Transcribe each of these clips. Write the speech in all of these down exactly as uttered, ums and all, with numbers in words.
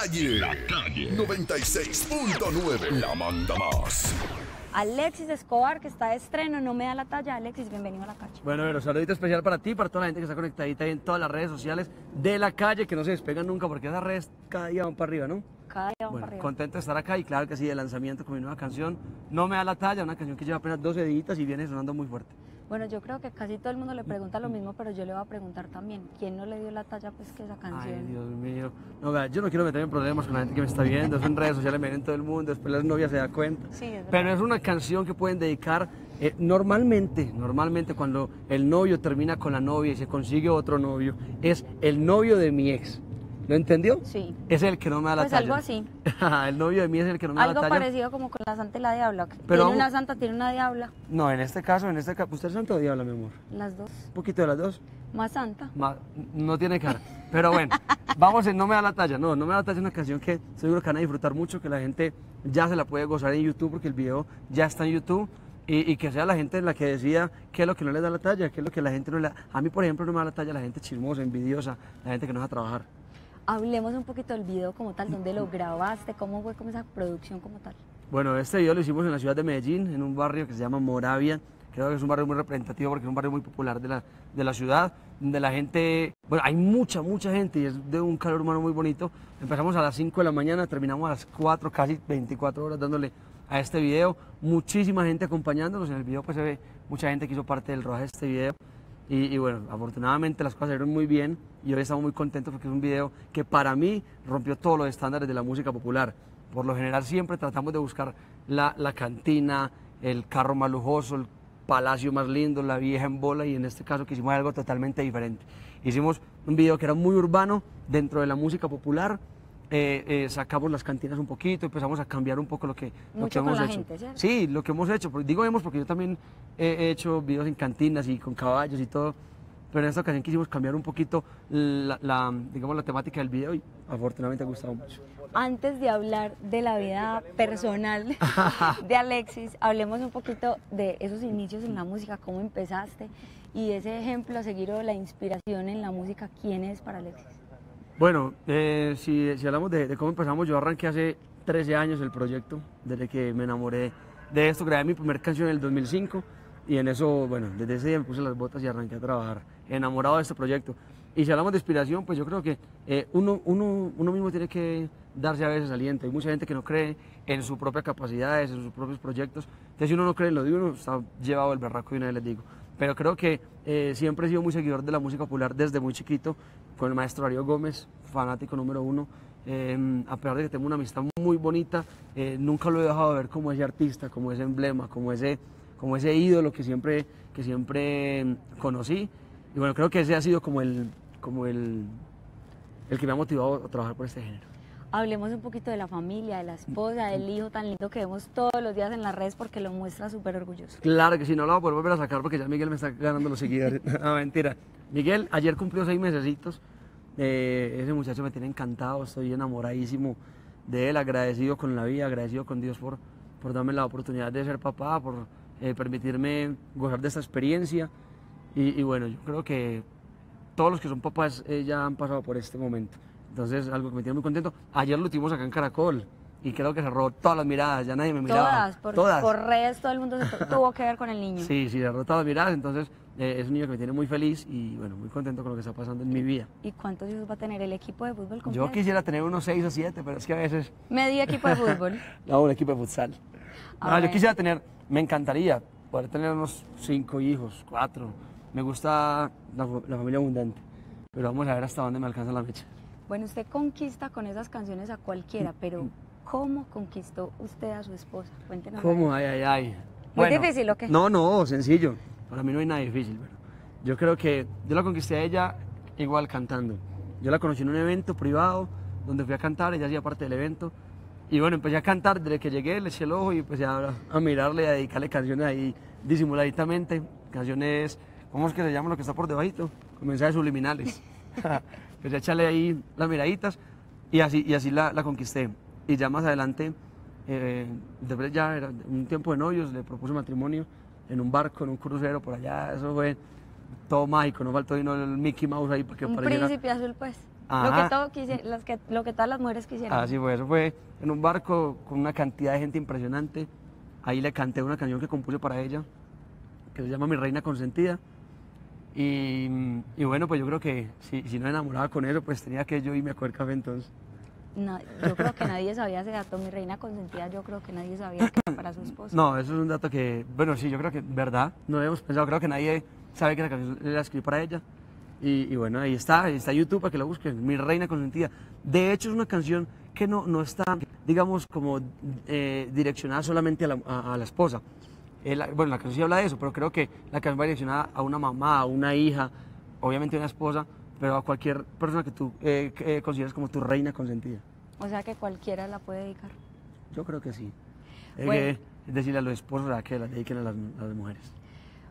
calle. La calle. noventa y seis punto nueve. La manda más. Alexis Escobar, que está de estreno, no me da la talla. Alexis, bienvenido a La Calle. Bueno, pero saludito especial para ti, para toda la gente que está conectadita ahí en todas las redes sociales de La Calle, que no se despegan nunca porque esas redes cada día van para arriba, ¿no? Cada día van bueno, para arriba. Contento de estar acá y claro que sí, de lanzamiento con mi nueva canción, No me da la talla, una canción que lleva apenas doce días y viene sonando muy fuerte. Bueno, yo creo que casi todo el mundo le pregunta lo mismo, pero yo le voy a preguntar también, ¿quién no le dio la talla pues que esa canción? Ay, Dios mío. No, yo no quiero meterme en problemas con la gente que me está viendo, es en redes sociales, me ven todo el mundo, después las novias se dan cuenta. Sí, es verdad. Pero es una canción que pueden dedicar eh, normalmente, normalmente cuando el novio termina con la novia y se consigue otro novio, es el novio de mi ex. ¿Lo entendió? Sí. Es el que no me da la pues talla. Pues algo así. El novio de mí es el que no me da la talla. Algo parecido como con La Santa y la Diabla. Pero tiene vamos... una santa, tiene una diabla. No, en este caso, en este caso, ¿usted es santa o diabla, mi amor? Las dos. ¿Un poquito de las dos? Más santa. Más... No tiene cara. Pero bueno, vamos en No me da la talla. No, No me da la talla es una canción que seguro que van a disfrutar mucho, que la gente ya se la puede gozar en YouTube porque el video ya está en YouTube. Y, y que sea la gente la que decida qué es lo que no le da la talla, qué es lo que la gente no le da. A mí, por ejemplo, no me da la talla la gente chismosa, envidiosa, la gente que no va a trabajar. Hablemos un poquito del video como tal, ¿dónde lo grabaste? ¿Cómo fue como esa producción como tal? Bueno, este video lo hicimos en la ciudad de Medellín, en un barrio que se llama Moravia. Creo que es un barrio muy representativo porque es un barrio muy popular de la, de la ciudad, donde la gente... Bueno, hay mucha, mucha gente y es de un calor humano muy bonito. Empezamos a las cinco de la mañana, terminamos a las cuatro, casi veinticuatro horas dándole a este video. Muchísima gente acompañándonos. En el video pues se ve mucha gente que hizo parte del rodaje de este video. Y, y bueno, afortunadamente las cosas salieron muy bien y hoy estamos muy contentos porque es un video que para mí rompió todos los estándares de la música popular. Por lo general siempre tratamos de buscar la, la cantina, el carro más lujoso, el palacio más lindo, la vieja en bola y en este caso que hicimos algo totalmente diferente. Hicimos un video que era muy urbano dentro de la música popular. Eh, eh, sacamos las cantinas un poquito, empezamos a cambiar un poco lo que, lo que hemos hecho. Gente, sí, lo que hemos hecho, digo hemos porque yo también he hecho videos en cantinas y con caballos y todo, pero en esta ocasión quisimos cambiar un poquito la, la, digamos, la temática del video y afortunadamente ha gustado mucho. Antes de hablar de la vida personal de Alexis, hablemos un poquito de esos inicios en la música, cómo empezaste y ese ejemplo a seguir o la inspiración en la música, ¿quién es para Alexis? Bueno, eh, si, si hablamos de, de cómo empezamos, yo arranqué hace trece años el proyecto, desde que me enamoré de esto, grabé mi primera canción en el dos mil cinco y en eso, bueno, desde ese día me puse las botas y arranqué a trabajar enamorado de este proyecto. Y si hablamos de inspiración, pues yo creo que eh, uno, uno, uno mismo tiene que darse a veces aliento. Hay mucha gente que no cree en sus propias capacidades, en sus propios proyectos. Entonces si uno no cree en lo de uno, está llevado el berraco y una vez les digo. Pero creo que eh, siempre he sido muy seguidor de la música popular desde muy chiquito, con el maestro Darío Gómez, fanático número uno. Eh, a pesar de que tengo una amistad muy bonita, eh, nunca lo he dejado de ver como ese artista, como ese emblema, como ese, como ese ídolo que siempre, que siempre conocí. Y bueno, creo que ese ha sido como, el, como el, el que me ha motivado a trabajar por este género. Hablemos un poquito de la familia, de la esposa, del hijo tan lindo que vemos todos los días en las redes porque lo muestra súper orgulloso. Claro que si no lo voy a poder volver a sacar porque ya Miguel me está ganando los seguidores. No, mentira. Miguel ayer cumplió seis mesecitos. Eh, ese muchacho me tiene encantado, estoy enamoradísimo de él, agradecido con la vida, agradecido con Dios por, por darme la oportunidad de ser papá, por eh, permitirme gozar de esta experiencia. Y, y bueno, yo creo que todos los que son papás eh, ya han pasado por este momento. Entonces, algo que me tiene muy contento. Ayer lo tuvimos acá en Caracol y creo que se robó todas las miradas, ya nadie me miraba. Todas, por, todas. Por redes todo el mundo se tuvo que ver con el niño. Sí, sí, se robó todas las miradas, entonces eh, es un niño que me tiene muy feliz y bueno, muy contento con lo que está pasando en mi vida. ¿Y cuántos hijos va a tener el equipo de fútbol completo? Yo quisiera tener unos seis o siete, pero es que a veces... ¿Medio equipo de fútbol? No, un equipo de futsal. No, yo quisiera tener, me encantaría poder tener unos cinco hijos, cuatro. Me gusta la, la familia abundante, pero vamos a ver hasta dónde me alcanza la mecha. Bueno, usted conquista con esas canciones a cualquiera, pero ¿cómo conquistó usted a su esposa? Cuéntenos. ¿Cómo? Ay, ay, ay. ¿Muy bueno, difícil o qué? No, no, sencillo. Para mí no hay nada difícil. Pero yo creo que yo la conquisté a ella igual cantando. Yo la conocí en un evento privado donde fui a cantar, ella hacía parte del evento. Y bueno, empecé a cantar desde que llegué, le eché el ojo y empecé a, a mirarle y a dedicarle canciones ahí disimuladamente. Canciones, ¿cómo es que se llama lo que está por debajito? Con mensajes subliminales. Empecé a echarle ahí las miraditas y así, y así la, la conquisté. Y ya más adelante, eh, después ya era un tiempo de novios, le propuse matrimonio en un barco, en un crucero por allá. Eso fue todo mágico, no faltó ahí no, el Mickey Mouse ahí para que pareciera... Un príncipe azul pues. Lo que, todo quise, las que, lo que todas las mujeres quisieron. Así fue, eso fue en un barco con una cantidad de gente impresionante. Ahí le canté una canción que compuse para ella, que se llama Mi Reina Consentida. Y, y bueno, pues yo creo que si, si no enamoraba con eso, pues tenía que yo irme a coger café entonces. No, yo creo que nadie sabía ese dato. Mi Reina Consentida, yo creo que nadie sabía que era para su esposa. No, eso es un dato que, bueno, sí, yo creo que, verdad, no habíamos pensado. Creo que nadie sabe que la canción la escribí para ella. Y, y bueno, ahí está, ahí está YouTube para que la busquen, Mi Reina Consentida. De hecho, es una canción que no, no está, digamos, como eh, direccionada solamente a la, a, a la esposa. Eh, la, bueno, la canción sí habla de eso, pero creo que la canción va direccionada a una mamá, a una hija, obviamente a una esposa, pero a cualquier persona que tú eh, que, eh, consideres como tu reina consentida. O sea que cualquiera la puede dedicar. Yo creo que sí. Bueno. Eh, es decirle a los esposos a que la dediquen a las, a las mujeres.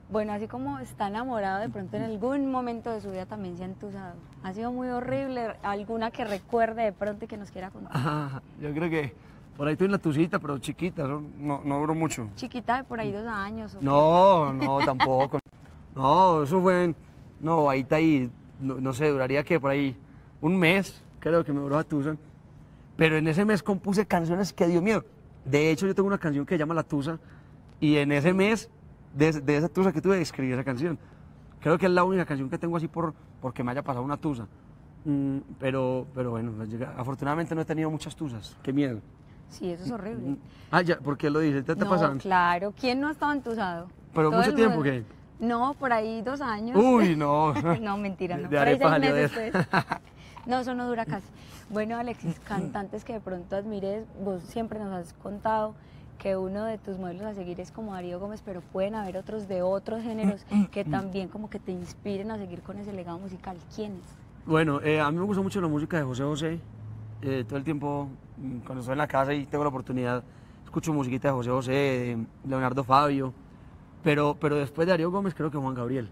Bueno, así como está enamorado, de pronto en algún momento de su vida también se ha entusado. Ha sido muy horrible, alguna que recuerde de pronto y que nos quiera contar. Ah, yo creo que por ahí tuve una tusita, pero chiquita, no, no duró mucho. Chiquita, de por ahí dos años. ¿O no, qué? No, tampoco. No, eso fue, no, ahí está ahí, no, no sé, duraría que por ahí un mes, creo que me duró la tusa. Pero en ese mes compuse canciones que dio miedo. De hecho, yo tengo una canción que se llama La Tusa y en ese mes... De, de esa tusa que tuve, escribí esa canción. Creo que es la única canción que tengo así por, porque me haya pasado una tusa. Mm, pero, pero bueno, afortunadamente no he tenido muchas tusas. Qué miedo. Sí, eso es horrible. Mm, ah, ya, ¿por qué lo dices? ¿Te, te no, pasan? Claro, ¿quién no ha estado entusado? ¿Pero todo mucho tiempo qué? No, por ahí dos años. Uy, no. No, mentira, no. Por ahí seis meses después. No, eso no dura casi. Bueno, Alexis, cantantes que de pronto admires, vos siempre nos has contado que uno de tus modelos a seguir es como Darío Gómez, pero pueden haber otros de otros géneros que también como que te inspiren a seguir con ese legado musical. ¿Quiénes? Bueno, eh, a mí me gusta mucho la música de José José. Eh, todo el tiempo, cuando estoy en la casa y tengo la oportunidad, escucho musiquita de José José, de Leonardo Fabio, pero, pero después de Darío Gómez creo que Juan Gabriel.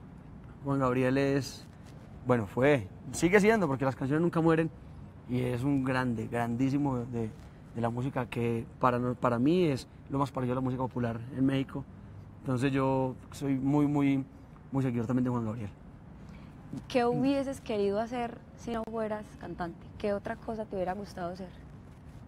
Juan Gabriel es, bueno, fue, sigue siendo, porque las canciones nunca mueren, y es un grande, grandísimo de... de la música que para, para mí es lo más parecido a la música popular en México. Entonces yo soy muy, muy, muy seguidor también de Juan Gabriel. ¿Qué hubieses querido hacer si no fueras cantante? ¿Qué otra cosa te hubiera gustado hacer?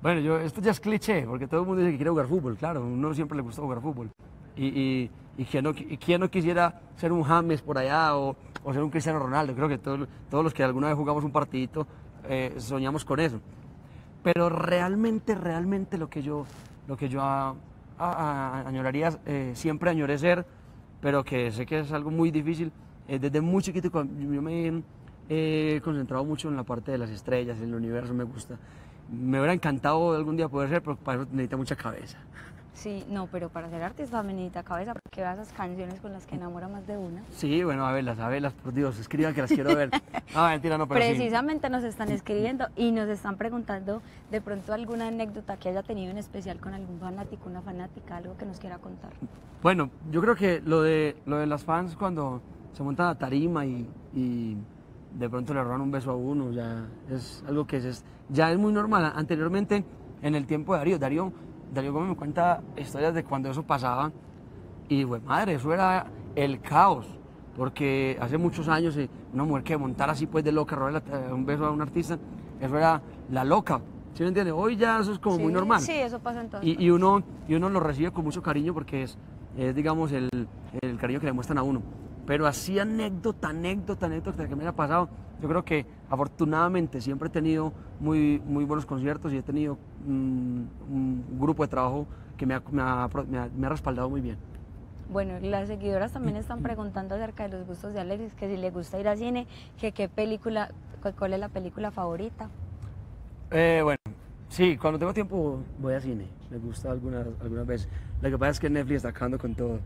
Bueno, yo, esto ya es cliché, porque todo el mundo dice que quiere jugar fútbol, claro, a uno siempre le gusta jugar fútbol. Y, y, y, ¿quién no, y quién no quisiera ser un James por allá o, o ser un Cristiano Ronaldo? Creo que todo, todos los que alguna vez jugamos un partidito eh, soñamos con eso. Pero realmente, realmente lo que yo, lo que yo a, a, a, añoraría, eh, siempre añoré ser, pero que sé que es algo muy difícil. Eh, desde muy chiquito yo me he eh, concentrado mucho en la parte de las estrellas, en el universo, me gusta. Me hubiera encantado algún día poder ser, pero para eso necesita mucha cabeza. Sí, no, pero para ser artista me necesita cabeza, porque veo esas canciones con las que enamora más de una. Sí, bueno, a verlas, a verlas, por Dios, escriban que las quiero ver. Ah, mentira, no, pero precisamente sí. Nos están escribiendo y nos están preguntando de pronto alguna anécdota que haya tenido en especial con algún fanático, una fanática, algo que nos quiera contar. Bueno, yo creo que lo de, lo de las fans cuando se montan a tarima y, y de pronto le roban un beso a uno, ya es algo que es, ya es muy normal. Anteriormente, en el tiempo de Darío, Darío... Darío Gómez me cuenta historias de cuando eso pasaba y, güey, madre, eso era el caos, porque hace muchos años una mujer que montara así pues de loca, robarle un beso a un artista, eso era la loca, ¿sí me entiendes? Hoy ya eso es como sí, muy normal. Sí, eso pasa en todas partes. Y, y, uno, y uno lo recibe con mucho cariño porque es, es digamos, el, el cariño que le muestran a uno. Pero así anécdota, anécdota, anécdota que me haya pasado, yo creo que afortunadamente siempre he tenido muy, muy buenos conciertos y he tenido mmm, un grupo de trabajo que me ha, me, ha, me, ha, me ha respaldado muy bien. Bueno, las seguidoras también están preguntando acerca de los gustos de Alexis, que si le gusta ir al cine, que qué película, cuál es la película favorita. Eh, bueno, sí, cuando tengo tiempo voy al cine, me gusta algunas, algunas veces. Lo que pasa es que Netflix está acabando con todo.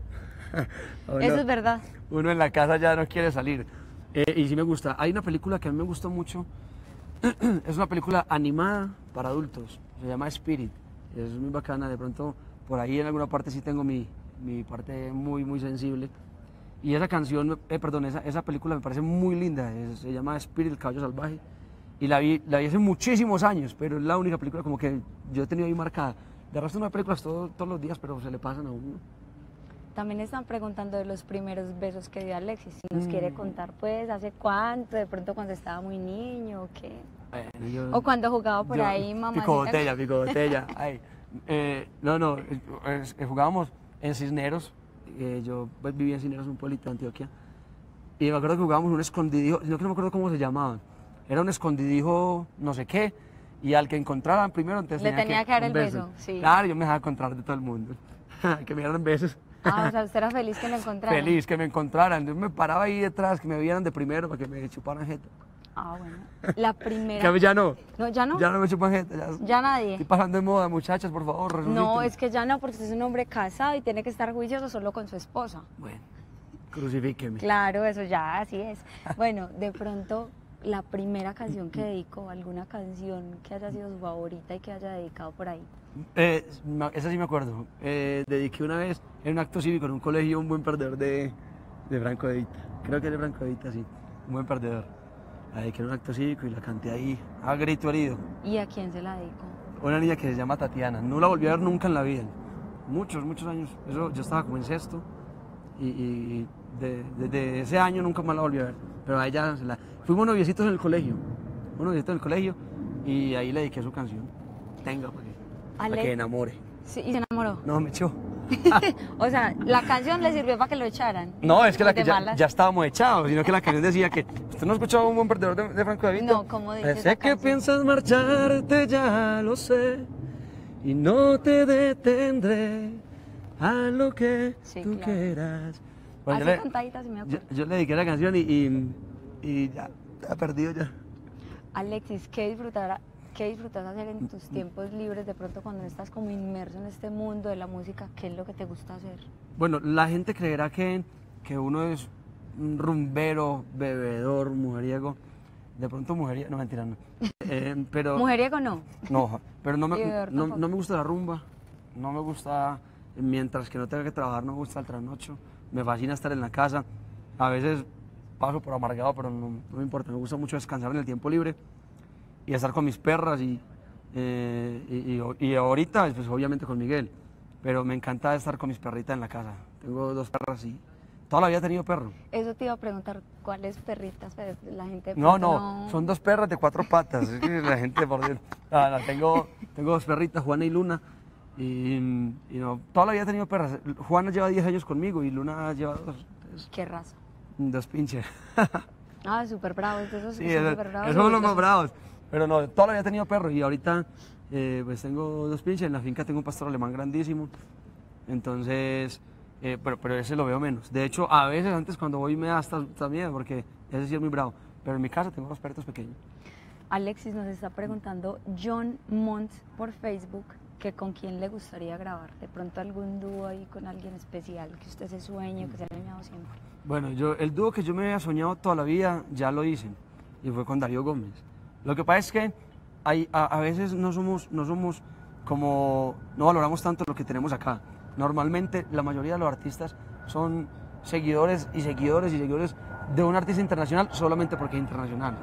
Uno, eso es verdad. Uno en la casa ya no quiere salir. Eh, y sí me gusta. Hay una película que a mí me gustó mucho. Es una película animada para adultos. Se llama Spirit. Es muy bacana. De pronto, por ahí en alguna parte sí tengo mi, mi parte muy, muy sensible. Y esa canción, eh, perdón, esa, esa película me parece muy linda. Es, se llama Spirit, el caballo salvaje. Y la vi, la vi hace muchísimos años, pero es la única película como que yo he tenido ahí marcada. De resto no hay películas todo, todos los días, pero se le pasan a uno. También están preguntando de los primeros besos que dio Alexis, si nos mm. quiere contar pues hace cuánto, de pronto cuando estaba muy niño o qué. Yo, o cuando jugaba por yo, ahí, mamá. Pico botella, pico botella. Ay, eh, no, no, eh, eh, jugábamos en Cisneros. Eh, yo vivía en Cisneros, un pueblito de Antioquia. Y me acuerdo que jugábamos un escondidijo, no que no me acuerdo cómo se llamaban. Era un escondidijo no sé qué. Y al que encontraran primero, entonces le tenía, tenía que, que dar el beso. beso sí. Claro, yo me dejaba encontrar de todo el mundo. Que me dieran besos. Ah, o sea, usted era feliz que lo encontraran. Feliz que me encontraran. Yo me paraba ahí detrás, que me vieran de primero, para que me chuparan jeta. Ah, bueno. La primera... ya no. no. ¿Ya no? Ya no me chupan jeta. Ya, ya nadie. Estoy pasando de moda, muchachas, por favor, resuciten. No, es que ya no, porque usted es un hombre casado y tiene que estar juicioso solo con su esposa. Bueno, crucifíqueme. Claro, eso ya, así es. Bueno, de pronto, la primera canción que dedicó, alguna canción que haya sido su favorita y que haya dedicado por ahí. Eh, esa sí me acuerdo. Eh, dediqué una vez en un acto cívico en un colegio Un Buen Perdedor de, de Franco Edita. Creo que es de Franco Edita, sí. Un Buen Perdedor. La dediqué en un acto cívico y la canté ahí a grito herido. ¿Y a quién se la dedicó? Una niña que se llama Tatiana. No la volví a ver nunca en la vida. Muchos, muchos años. Eso, yo estaba como en sexto y, y de, desde ese año nunca más la volví a ver. Pero a ella se la... Fuimos noviecitos en el colegio. Fuimos noviecitos en el colegio y ahí le dediqué su canción. Tenga, porque... Ale... Para que enamore. Sí, ¿y se enamoró? No, me echó. O sea, la canción le sirvió para que lo echaran. No, es que, la que ya, ya estábamos echados, sino que la canción decía que... ¿Usted no escuchaba Un Buen Perdedor de, de Franco David? No, como dice esa canción. Sé que piensas marcharte, ya lo sé, y no te detendré a lo que sí, tú claro. quieras. Bueno, así cantadita, si me acuerdo. Yo, yo le dediqué la canción y, y, y ya, ha perdido ya. Alexis, ¿qué disfrutará? ¿Qué disfrutas hacer en tus tiempos libres de pronto cuando estás como inmerso en este mundo de la música? ¿Qué es lo que te gusta hacer? Bueno, la gente creerá que, que uno es un rumbero, bebedor, mujeriego. De pronto mujeriego, no, mentira, no. Eh, pero, ¿mujeriego no? No, pero no me, no, no me gusta la rumba, no me gusta, mientras que no tenga que trabajar, no me gusta el trasnocho. Me fascina estar en la casa. A veces paso por amargado, pero no, no me importa, me gusta mucho descansar en el tiempo libre. Y estar con mis perras y, eh, y, y, y ahorita, pues obviamente con Miguel, pero me encanta estar con mis perritas en la casa. Tengo dos perras y toda la vida he tenido perro. Eso te iba a preguntar, ¿cuáles perritas? La gente no, no, no, son dos perras de cuatro patas. Es que la gente, por Dios. No, no, tengo, tengo dos perritas, Juana y Luna, y, y no, toda la vida he tenido perras. Juana lleva diez años conmigo y Luna lleva dos. Entonces, ¿qué raza? Dos pinches. Ah, súper bravos, esos sí, son súper bravos. Esos son los más bravos. Pero no, toda la vida he tenido perros y ahorita eh, pues tengo dos pinches, en la finca tengo un pastor alemán grandísimo, entonces, eh, pero, pero ese lo veo menos. De hecho, a veces antes cuando voy me da hasta, hasta miedo porque ese sí es muy bravo, pero en mi casa tengo dos perritos pequeños. Alexis, nos está preguntando John Montt por Facebook que con quién le gustaría grabar, de pronto algún dúo ahí con alguien especial, que usted se sueñe, que se haya soñado siempre. Bueno, yo, el dúo que yo me había soñado toda la vida ya lo hice y fue con Darío Gómez. Lo que pasa es que hay, a, a veces no somos, no somos como, no valoramos tanto lo que tenemos acá. Normalmente la mayoría de los artistas son seguidores y seguidores y seguidores de un artista internacional solamente porque es internacional,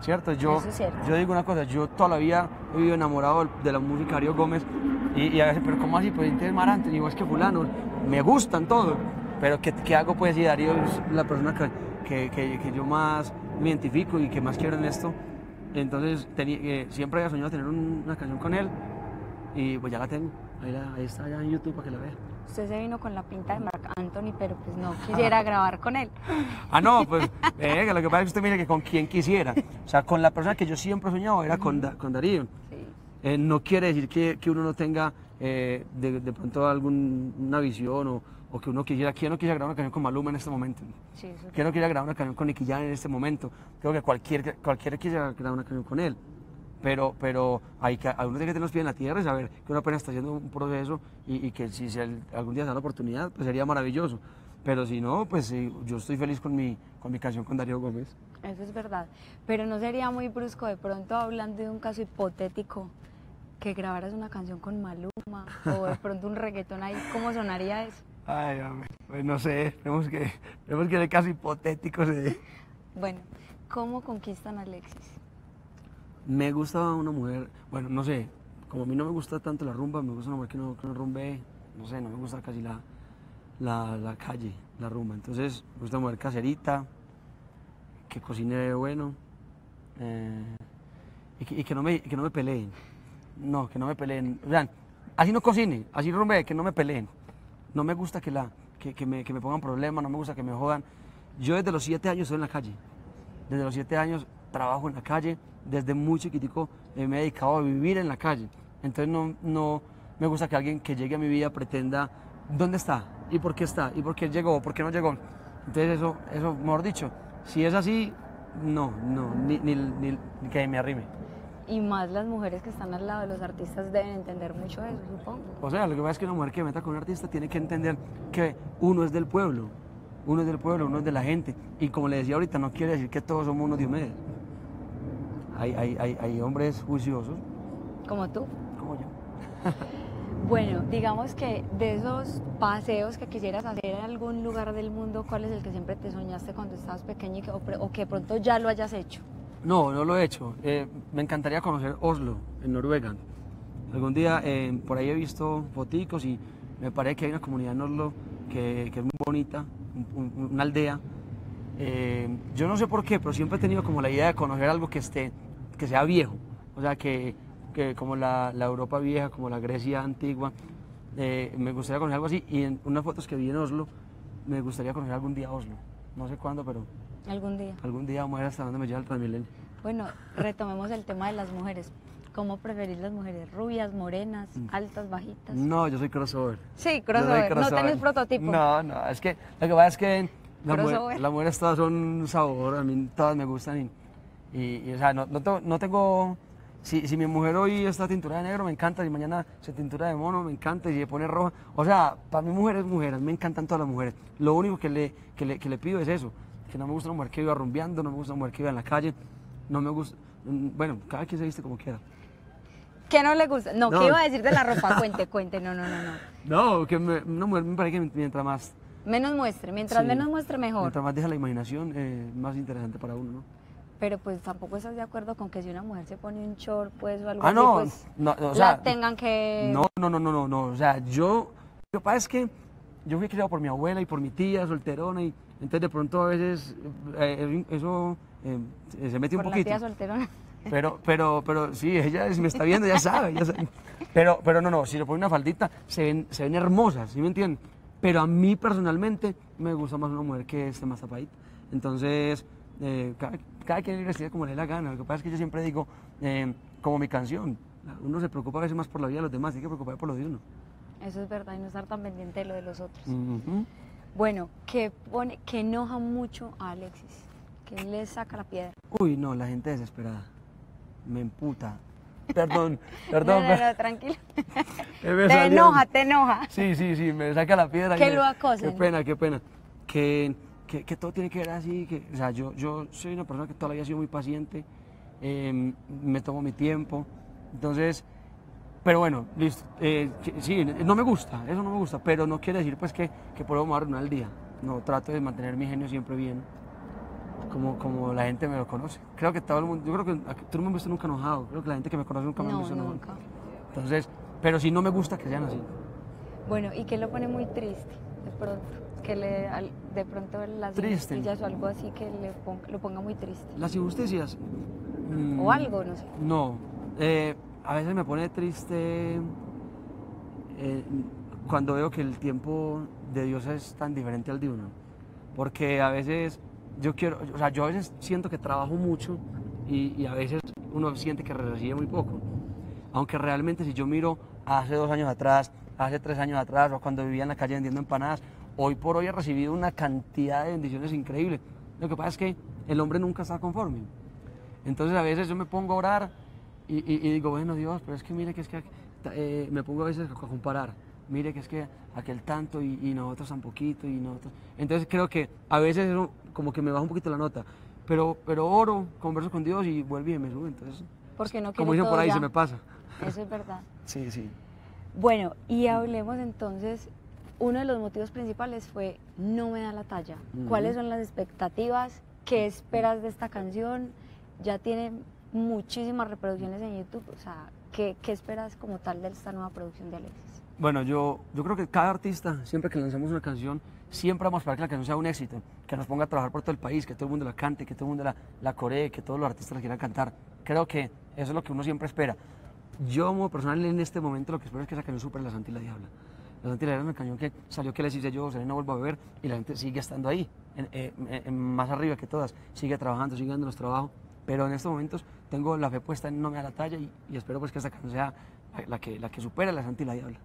¿cierto? Yo, Eso es cierto. Yo digo una cosa, yo todavía he vivido enamorado de la música de Darío Gómez y, y a veces, pero ¿cómo así? Pues entonces Mark Anthony, igual que fulano, me gustan todos, pero ¿qué, qué hago? Pues si Darío es la persona que, que, que, que yo más me identifico y que más quiero en esto. Entonces eh, siempre había soñado tener un, una canción con él y pues ya la tengo, ahí, la, ahí está ya en YouTube para que la vea. Usted se vino con la pinta de Mark Anthony, pero pues no quisiera grabar con él. Ah, no, pues eh, lo que pasa es que usted mira que con quien quisiera, o sea, con la persona que yo siempre he soñado era con, da, con Darío. Sí. Eh, no quiere decir que, que uno no tenga eh, de, de pronto alguna visión o, o que uno quisiera, que yo no quisiera grabar una canción con Maluma en este momento, sí, sí. que yo no quisiera grabar una canción con Nicky Jam en este momento, creo que cualquier, cualquiera quisiera grabar una canción con él, pero, pero hay que, uno tiene que tener los pies en la tierra y saber que uno apenas está haciendo un proceso y, y que si, si algún día se da la oportunidad, pues sería maravilloso, pero si no, pues sí, yo estoy feliz con mi, con mi canción con Darío Gómez. Eso es verdad, pero no sería muy brusco de pronto hablando de un caso hipotético, que grabaras una canción con Maluma o de pronto un reggaetón ahí, ¿cómo sonaría eso? Ay, pues no sé, tenemos que, tenemos que ser casos hipotéticos. De... Bueno, ¿cómo conquistan a Alexis? Me gusta una mujer, bueno, no sé, como a mí no me gusta tanto la rumba, me gusta una mujer que no, que no rumbe, no sé, no me gusta casi la, la, la calle, la rumba. Entonces, me gusta una mujer caserita, que cocine bueno, eh, y que, y que, no, me, que no me peleen. No, que no me peleen. O sea, así no cocine, así rumbe, que no me peleen. No me gusta que, la, que, que, me, que me pongan problemas, no me gusta que me jodan. Yo desde los siete años estoy en la calle. Desde los siete años trabajo en la calle. Desde muy chiquitico eh, me he dedicado a vivir en la calle. Entonces no, no me gusta que alguien que llegue a mi vida pretenda dónde está, y por qué está, y por qué llegó, por qué no llegó. Entonces eso, eso mejor dicho, si es así, no, no, ni, ni, ni, ni que me arrime. Y más las mujeres que están al lado de los artistas deben entender mucho eso, supongo. O sea, lo que pasa es que una mujer que meta con un artista tiene que entender que uno es del pueblo, uno es del pueblo, uno es de la gente. Y como le decía ahorita, no quiere decir que todos somos unos Diomedes. Hay, hay, hay, hay hombres juiciosos. Como tú. Como yo. Bueno, digamos que de esos paseos que quisieras hacer en algún lugar del mundo, ¿cuál es el que siempre te soñaste cuando estabas pequeño y que, o, o que pronto ya lo hayas hecho? No, no lo he hecho. Eh, me encantaría conocer Oslo, en Noruega. Algún día eh, por ahí he visto foticos y me parece que hay una comunidad en Oslo que, que es muy bonita, un, un, una aldea. Eh, yo no sé por qué, pero siempre he tenido como la idea de conocer algo que esté, que sea viejo. O sea, que, que como la, la Europa vieja, como la Grecia antigua. Eh, me gustaría conocer algo así. Y en unas fotos que vi en Oslo, me gustaría conocer algún día Oslo. No sé cuándo, pero... Algún día. Algún día vamos a ver hasta dónde me lleva el Transmilenio. Bueno, retomemos el tema de las mujeres. ¿Cómo preferís las mujeres? ¿Rubias, morenas, altas, bajitas? No, yo soy crossover. Sí, crossover. crossover. No tenés prototipo. No, no, es que lo que pasa es que las, mujer, las mujeres todas son un sabor, a mí todas me gustan. Y, y, y o sea, no, no, tengo, no tengo... Si, si mi mujer hoy está tinturada de negro, me encanta. Si mañana se tintura de mono, me encanta. Y si se pone roja. O sea, para mí mujer es mujer, a mí me encantan todas las mujeres. Lo único que le, que le, que le pido es eso. Que no me gusta una mujer que iba rumbeando, no me gusta una mujer que iba en la calle, no me gusta, bueno, cada quien se viste como quiera. ¿Qué no le gusta? No, no. ¿Qué iba a decir de la ropa? Cuente, cuente, no, no, no. No, no que me, una mujer me parece que mientras más... Menos muestre, mientras sí, menos muestre mejor. Mientras más deja la imaginación, eh, más interesante para uno, ¿no? Pero pues tampoco estás de acuerdo con que si una mujer se pone un short, pues, o algo ah, así, no, pues, no, o sea, la tengan que... No, no, no, no, no, no, o sea, yo, lo que pasa es que yo fui criado por mi abuela y por mi tía, solterona y... Entonces de pronto a veces eh, eso eh, se mete por un poquito. La tía solterona. Pero, pero, pero sí, ella si me está viendo, ya sabe, ya sabe. Pero, pero no, no, si le pone una faldita se ven, se ven hermosas, ¿sí me entienden? Pero a mí personalmente me gusta más una mujer que esté más tapadita. Entonces, eh, cada, cada quien le vestida como le dé la gana. Lo que pasa es que yo siempre digo, eh, como mi canción, uno se preocupa a veces más por la vida de los demás, hay que preocuparse por lo de uno. Eso es verdad, y no estar tan pendiente de lo de los otros. Uh-huh. Bueno, que, pone, que enoja mucho a Alexis, que le saca la piedra. Uy, no, la gente desesperada, me emputa. Perdón, perdón. No, no, no, tranquilo. Te enoja, te enoja. Sí, sí, sí, me saca la piedra. Que lo acosen. Qué pena, qué pena. Que, que, que todo tiene que ver así, que, o sea, yo, yo soy una persona que todavía he sido muy paciente, eh, me tomo mi tiempo, entonces... Pero bueno, listo, eh, sí, no me gusta, eso no me gusta, pero no quiere decir pues que, que puedo tomar una al día. No, trato de mantener mi genio siempre bien, como, como la gente me lo conoce. Creo que todo el mundo, yo creo que tú no me has visto nunca enojado, creo que la gente que me conoce nunca me ha visto enojado. No, nunca. Entonces, pero sí no me gusta que sean así. Bueno, ¿y qué lo pone muy triste de pronto? Que le, de pronto las triste. Injusticias o algo así que le ponga, lo ponga muy triste. ¿Las injusticias? Mm, o algo, no sé. No, eh... A veces me pone triste eh, cuando veo que el tiempo de Dios es tan diferente al de uno, porque a veces yo quiero, o sea, yo a veces siento que trabajo mucho y, y a veces uno siente que recibe muy poco, aunque realmente si yo miro hace dos años atrás, hace tres años atrás, o cuando vivía en la calle vendiendo empanadas, hoy por hoy he recibido una cantidad de bendiciones increíbles. Lo que pasa es que el hombre nunca está conforme, entonces a veces yo me pongo a orar. Y, y, y digo, bueno, Dios, pero es que mire que es que eh, me pongo a veces a comparar, mire que es que aquel tanto y, y nosotros tan poquito y nosotros... Entonces creo que a veces eso como que me baja un poquito la nota, pero, pero oro, converso con Dios y vuelve y me sube, entonces... Porque no como dicen por ahí, ya. Se me pasa. Eso es verdad. Sí, sí. Bueno, y hablemos entonces, uno de los motivos principales fue no me da la talla. Uh-huh. ¿Cuáles son las expectativas? ¿Qué esperas de esta canción? Ya tiene... muchísimas reproducciones en YouTube, o sea, ¿qué, qué esperas como tal de esta nueva producción de Alexis? Bueno, yo, yo creo que cada artista, siempre que lanzamos una canción, siempre vamos a esperar que la canción sea un éxito, que nos ponga a trabajar por todo el país, que todo el mundo la cante, que todo el mundo la, la coree, que todos los artistas la quieran cantar. Creo que Eso es lo que uno siempre espera. Yo, como personal, en este momento lo que espero es que esa canción supere La Santa y la Diabla. La Santa y la Diabla es una canción que salió, que les hice yo, Serena, vuelvo a beber, y la gente sigue estando ahí, en, en, en, más arriba que todas, sigue trabajando, sigue dándonos trabajo, pero en estos momentos tengo la fe puesta en No me da la talla y, y espero pues que esta canción sea la, la, que, la que supera La Santa y la Diabla.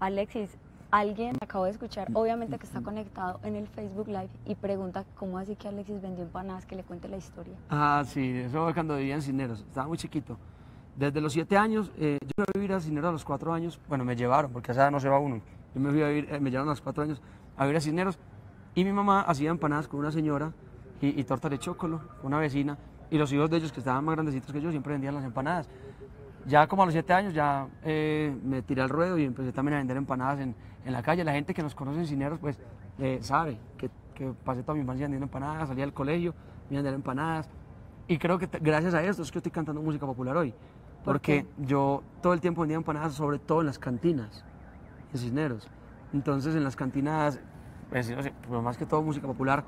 Alexis, alguien acabo de escuchar, obviamente que está conectado en el Facebook Live, y pregunta cómo así que Alexis vendió empanadas, que le cuente la historia. Ah, sí, eso cuando vivía en Cisneros, estaba muy chiquito. Desde los siete años, eh, yo me fui a vivir a Cisneros a los cuatro años, bueno, me llevaron, porque allá no se va uno. Yo me fui a vivir, eh, me llevaron a los cuatro años a vivir a Cisneros, y mi mamá hacía empanadas con una señora y, y tortas de chocolo, una vecina, y los hijos de ellos, que estaban más grandecitos que yo, siempre vendían las empanadas. Ya como a los siete años ya eh, me tiré al ruedo y empecé también a vender empanadas en, en la calle. La gente que nos conoce en Cisneros pues eh, sabe que, que pasé toda mi infancia vendiendo empanadas, salí al colegio, me vendían empanadas. Y creo que gracias a esto es que estoy cantando música popular hoy. Porque ¿por qué? Yo todo el tiempo vendía empanadas, sobre todo en las cantinas, en Cisneros. Entonces en las cantinas, pues, no sé, pues más que todo música popular.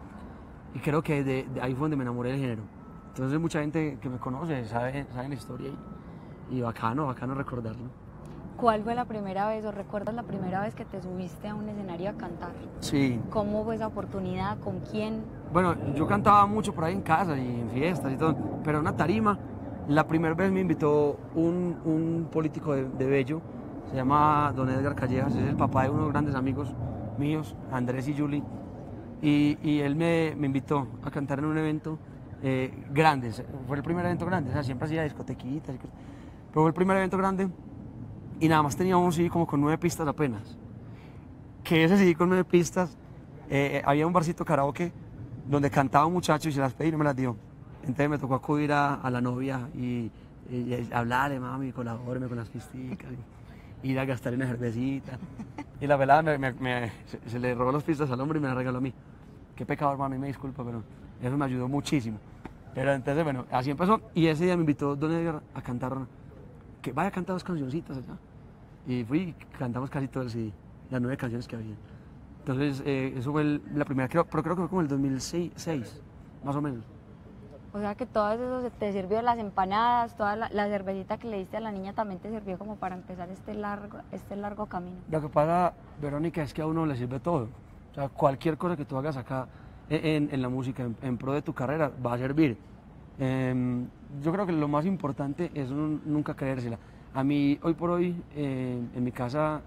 Y creo que de, de ahí fue donde me enamoré del género. Entonces mucha gente que me conoce sabe, sabe la historia ahí. Y bacano, bacano recordarlo. ¿Cuál fue la primera vez, o recuerdas la primera vez que te subiste a un escenario a cantar? Sí. ¿Cómo fue esa oportunidad? ¿Con quién? Bueno, yo cantaba mucho por ahí en casa y en fiestas y todo, pero en una tarima, la primera vez me invitó un, un político de, de Bello, se llama don Edgar Callejas, es el papá de unos grandes amigos míos, Andrés y Julie, y, y él me, me invitó a cantar en un evento eh, grande, fue el primer evento grande, o sea, siempre hacía discotequitas, pero fue el primer evento grande. Y nada más teníamos un C D como con nueve pistas apenas. Que ese C D con nueve pistas, eh, había un barcito karaoke donde cantaba un muchacho y se las pedí y no me las dio. Entonces me tocó acudir a, a la novia y, y, y hablarle, mami, colabóreme con las pistas, ir a gastar una cervecita. Y la velada me, me, me, se, se le robó las pistas al hombre y me las regaló a mí. Qué pecado, hermano, y me disculpa, pero eso me ayudó muchísimo. Pero entonces, bueno, así empezó. Y ese día me invitó don Edgar a cantar, que vaya a cantar dos cancioncitas allá. Y fui y cantamos casi todo el C D, las nueve canciones que había. Entonces, eh, eso fue el, la primera, creo, pero creo que fue como el dos mil seis, más o menos. O sea que todo eso te sirvió, las empanadas, toda la, la cervecita que le diste a la niña también te sirvió como para empezar este largo, este largo camino. Lo que pasa, Verónica, es que a uno le sirve todo. O sea, cualquier cosa que tú hagas acá en, en la música, en, en pro de tu carrera, va a servir. Eh, yo creo que lo más importante es un, nunca creérsela. A mí, hoy por hoy, eh, en mi casa,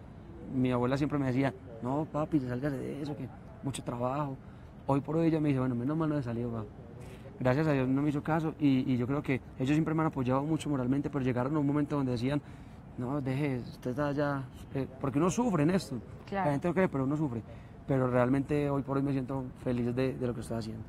mi abuela siempre me decía, no, papi, salgas de eso, que mucho trabajo. Hoy por hoy ella me dice, bueno, menos mal no he salido, papá. Gracias a Dios no me hizo caso, y, y yo creo que ellos siempre me han apoyado mucho moralmente, pero llegaron a un momento donde decían, no, deje, usted está allá, eh, porque uno sufre en esto. Claro. La gente no cree, pero uno sufre. Pero realmente hoy por hoy me siento feliz de, de lo que estoy haciendo.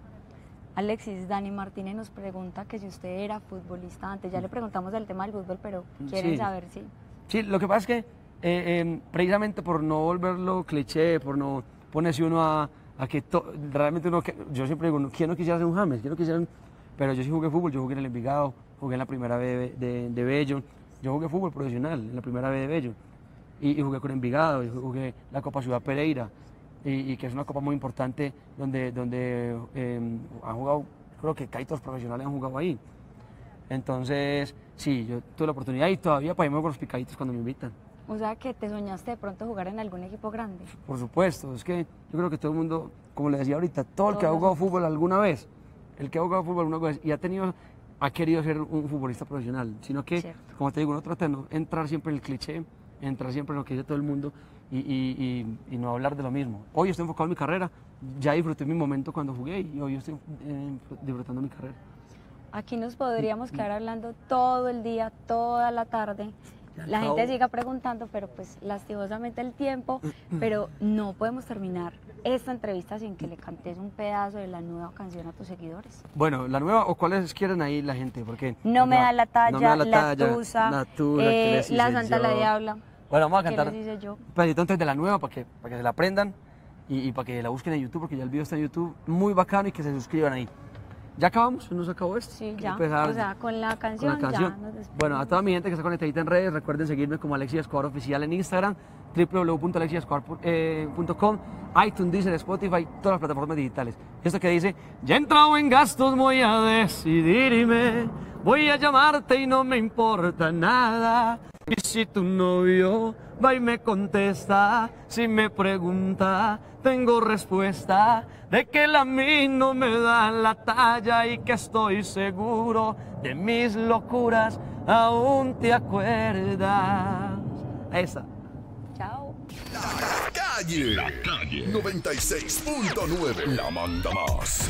Alexis, Dani Martínez nos pregunta que si usted era futbolista antes. Ya le preguntamos el tema del fútbol, pero quieren sí saber si... Sí, lo que pasa es que eh, eh, precisamente por no volverlo cliché, por no ponerse uno a, a que... To, realmente uno, yo siempre digo, ¿quién no quisiera ser un James? ¿Quién no quisiera ser un...? Pero yo sí jugué fútbol, yo jugué en el Envigado, jugué en la primera B de, de, de Bello, yo jugué fútbol profesional en la primera B de Bello, y, y jugué con Envigado, y jugué la Copa Ciudad Pereira, Y, y que es una copa muy importante donde, donde eh, han jugado, creo que todos los profesionales han jugado ahí. Entonces, sí, yo tuve la oportunidad y todavía para irme con los picaditos cuando me invitan. O sea, que te soñaste de pronto jugar en algún equipo grande. Por supuesto, es que yo creo que todo el mundo, como le decía ahorita, todo el que ha jugado fútbol alguna vez, el que ha jugado fútbol alguna vez y ha tenido, ha querido ser un futbolista profesional, sino que, cierto, como te digo, uno trata de no entrar siempre en el cliché, entrar siempre en lo que dice todo el mundo, Y, y, y no hablar de lo mismo. Hoy estoy enfocado en mi carrera, ya disfruté mi momento cuando jugué y hoy estoy eh, disfrutando mi carrera. Aquí nos podríamos quedar hablando todo el día, toda la tarde. La gente sigue preguntando, pero pues lastimosamente el tiempo, pero no podemos terminar esta entrevista sin que le cantes un pedazo de la nueva canción a tus seguidores. Bueno, la nueva, o cuáles quieren ahí la gente, porque... No me da la talla, no me da la, la talla, tusa, la, tusa, eh, la Santa y la Diabla. Bueno, vamos a cantar un pedacito antes de la nueva para que, para que se la aprendan y, y para que la busquen en YouTube, porque ya el video está en YouTube, muy bacano, y que se suscriban ahí. ¿Ya acabamos? ¿Nos acabó esto? Sí, ya. Empezar, o sea, con la canción, con la canción. Ya. Nos bueno, a toda mi gente que está conectadita en redes, recuerden seguirme como Alexis Escobar Oficial en Instagram, w w w punto alexis escobar punto com, iTunes, Deezer, Spotify, todas las plataformas digitales. Esto que dice, ya he entrado en gastos, voy a decidirme Voy a llamarte y no me importa nada. Y si tu novio va y me contesta, si me pregunta, tengo respuesta de que a mí no me da la talla y que estoy seguro de mis locuras, aún te acuerdas. Esa. Chao. La calle, la calle noventa y seis punto nueve, la manda más.